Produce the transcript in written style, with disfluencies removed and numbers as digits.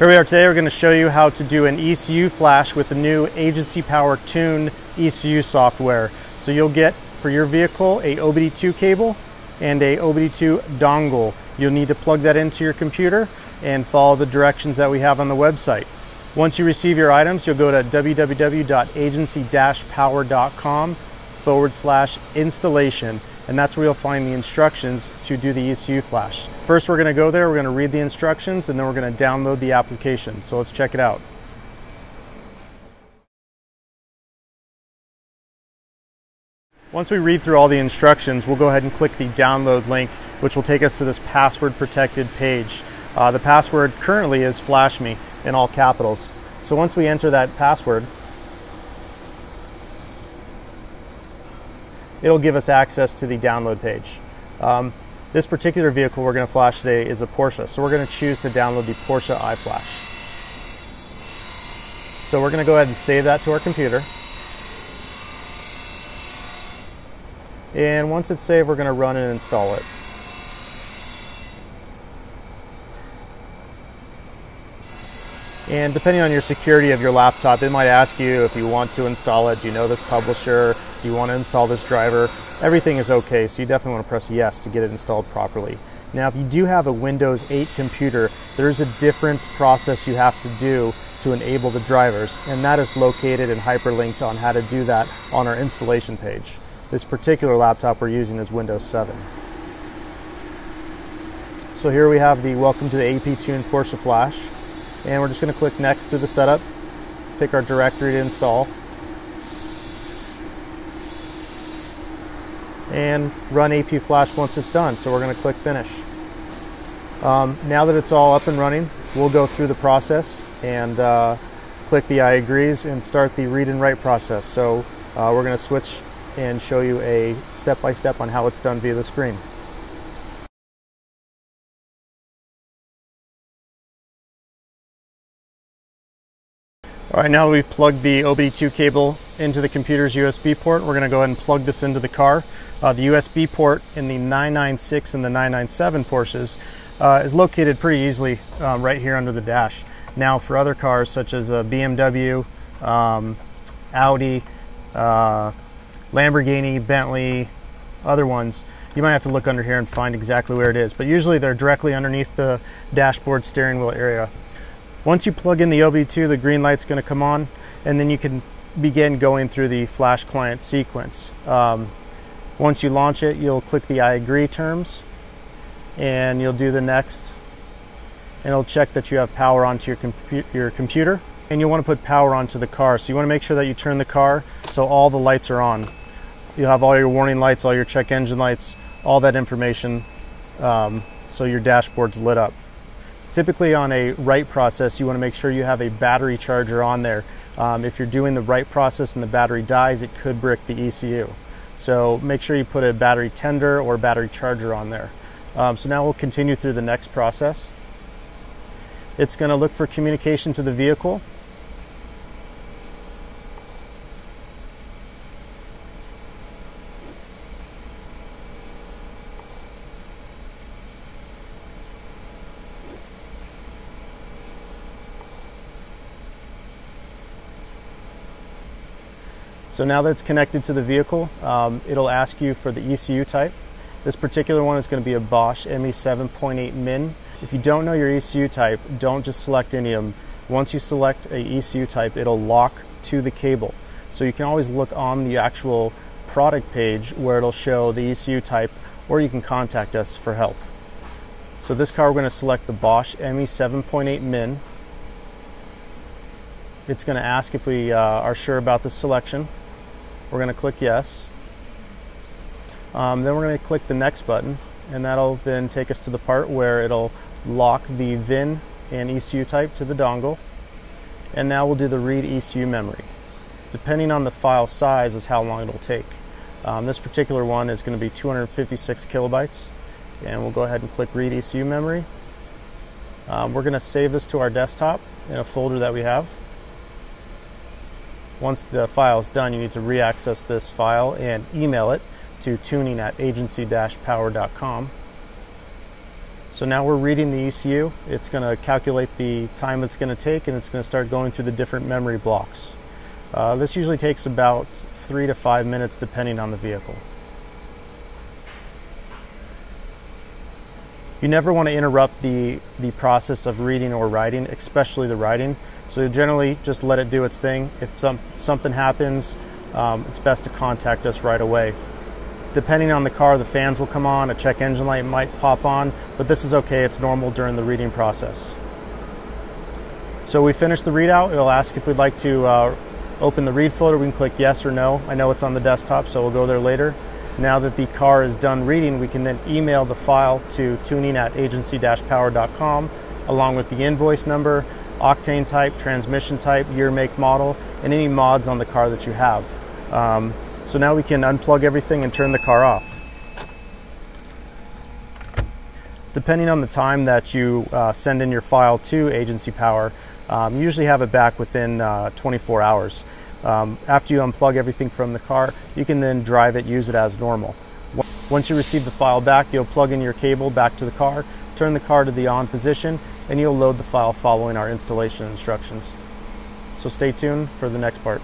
Here we are today. We're going to show you how to do an ECU flash with the new Agency Power tuned ECU software. So you'll get for your vehicle a OBD2 cable and a OBD2 dongle. You'll need to plug that into your computer and follow the directions that we have on the website. Once you receive your items, you'll go to www.agency-power.com/installation, and that's where you'll find the instructions to do the ECU flash. First, we're going to go there, we're going to read the instructions, and then we're going to download the application. So let's check it out. Once we read through all the instructions, we'll go ahead and click the download link, which will take us to this password protected page. The password currently is flash me in all capitals. So once we enter that password, it'll give us access to the download page. This particular vehicle we're going to flash today is a Porsche, so we're going to choose to download the Porsche iFlash. So we're going to go ahead and save that to our computer. And once it's saved, we're going to run and install it. And depending on your security of your laptop, it might ask you if you want to install it, do you know this publisher, do you want to install this driver? Everything is okay, so you definitely want to press yes to get it installed properly. Now, if you do have a Windows 8 computer, there's a different process you have to do to enable the drivers, and that is located and hyperlinked on how to do that on our installation page. This particular laptop we're using is Windows 7. So here we have the Welcome to the APTune Porsche Flash. And we're just going to click next to the setup, pick our directory to install, and run AP Flash once it's done. So we're going to click finish. Now that it's all up and running, we'll go through the process and click the I agrees and start the read and write process. So we're going to switch and show you a step-by-step on how it's done via the screen. All right, now that we've plugged the OBD2 cable into the computer's USB port, we're going to go ahead and plug this into the car. The USB port in the 996 and the 997 Porsches is located pretty easily right here under the dash. Now for other cars such as BMW, Audi, Lamborghini, Bentley, other ones, you might have to look under here and find exactly where it is. But usually they're directly underneath the dashboard steering wheel area. Once you plug in the OBD2, the green light's going to come on, and then you can begin going through the flash client sequence. Once you launch it, you'll click the I agree terms, and you'll do the next, and it'll check that you have power onto your computer, and you'll want to put power onto the car. So you want to make sure that you turn the car so all the lights are on. You'll have all your warning lights, all your check engine lights, all that information, so your dashboard's lit up. Typically on a write process, you want to make sure you have a battery charger on there. If you're doing the write process and the battery dies, it could brick the ECU. So make sure you put a battery tender or battery charger on there. So now we'll continue through the next process. It's going to look for communication to the vehicle. So now that it's connected to the vehicle, it'll ask you for the ECU type. This particular one is going to be a Bosch ME 7.8 Min. If you don't know your ECU type, don't just select any of them. Once you select an ECU type, it'll lock to the cable. So you can always look on the actual product page where it'll show the ECU type, or you can contact us for help. So this car, we're going to select the Bosch ME 7.8 Min. It's going to ask if we are sure about the selection. We're going to click yes. Then we're going to click the next button, and that'll then take us to the part where it'll lock the VIN and ECU type to the dongle. And now we'll do the read ECU memory. Depending on the file size is how long it'll take. This particular one is going to be 256 kilobytes. And we'll go ahead and click read ECU memory. We're going to save this to our desktop in a folder that we have. Once the file's done, you need to re-access this file and email it to tuning@agency-power.com. So now we're reading the ECU. It's going to calculate the time it's going to take, and it's going to start going through the different memory blocks. This usually takes about 3 to 5 minutes depending on the vehicle. You never want to interrupt the process of reading or writing, especially the writing. So generally just let it do its thing. If something happens, it's best to contact us right away. Depending on the car, the fans will come on, a check engine light might pop on, but this is okay, it's normal during the reading process. So we finish the readout, it'll ask if we'd like to open the read folder. We can click yes or no. I know it's on the desktop, so we'll go there later. Now that the car is done reading, we can then email the file to tuning@agency-power.com along with the invoice number, octane type, transmission type, year, make, model, and any mods on the car that you have. So now we can unplug everything and turn the car off. Depending on the time that you send in your file to Agency Power, you usually have it back within 24 hours. After you unplug everything from the car, you can then drive it, use it as normal. Once you receive the file back, you'll plug in your cable back to the car, turn the car to the on position, and you'll load the file following our installation instructions. So stay tuned for the next part.